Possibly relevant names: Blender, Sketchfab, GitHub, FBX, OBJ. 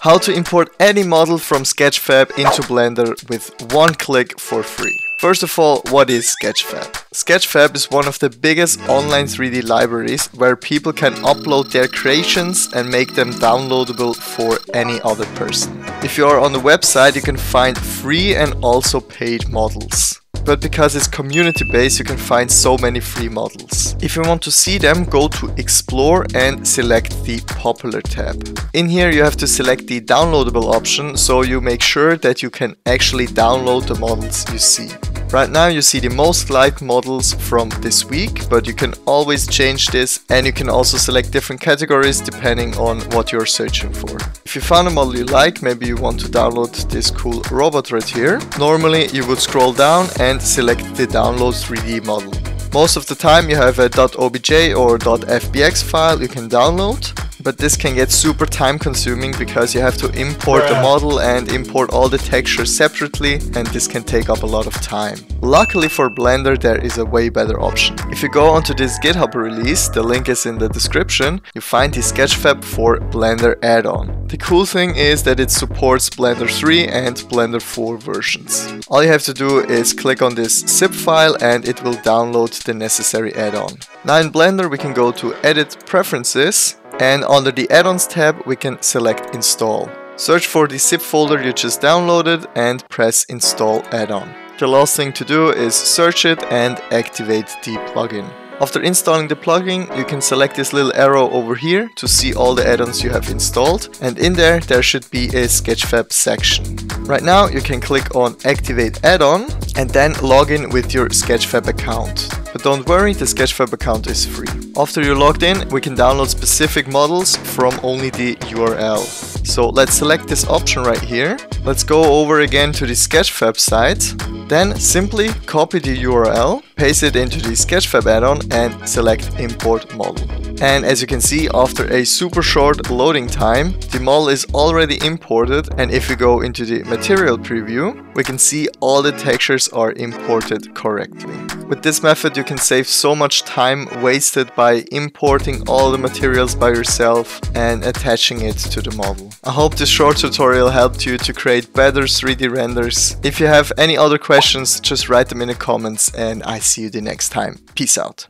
How to import any model from Sketchfab into Blender with one click for free. First of all, what is Sketchfab? Sketchfab is one of the biggest online 3D libraries where people can upload their creations and make them downloadable for any other person. If you are on the website, you can find free and also paid models. But because it's community-based, you can find so many free models. If you want to see them, go to Explore and select the Popular tab. In here, you have to select the downloadable option, so you make sure that you can actually download the models you see. Right now, you see the most liked models from this week, but you can always change this, and you can also select different categories depending on what you're searching for. If you found a model you like, maybe you want to download this cool robot right here. Normally, you would scroll down and select the download 3D model. Most of the time, you have a .obj or .fbx file you can download. But this can get super time consuming because you have to import the model and import all the textures separately, and this can take up a lot of time. Luckily for Blender, there is a way better option. If you go onto this GitHub release, the link is in the description, you find the Sketchfab for Blender add-on. The cool thing is that it supports Blender 3 and Blender 4 versions. All you have to do is click on this zip file and it will download the necessary add-on. Now in Blender, we can go to Edit Preferences, and under the add-ons tab, we can select install. Search for the zip folder you just downloaded and press install add-on. The last thing to do is search it and activate the plugin. After installing the plugin, you can select this little arrow over here to see all the add-ons you have installed, and in there should be a Sketchfab section. Right now, you can click on activate add-on and then log in with your Sketchfab account. But don't worry, the Sketchfab account is free. After you're logged in, we can download specific models from only the URL. So let's select this option right here. Let's go over again to the Sketchfab site. Then simply copy the URL, paste it into the Sketchfab add-on and select import model. And as you can see, after a super short loading time, the model is already imported, and if we go into the material preview, we can see all the textures are imported correctly. With this method, you can save so much time wasted by importing all the materials by yourself and attaching it to the model. I hope this short tutorial helped you to create better 3D renders. If you have any other questions, just write them in the comments, and I see you the next time. Peace out.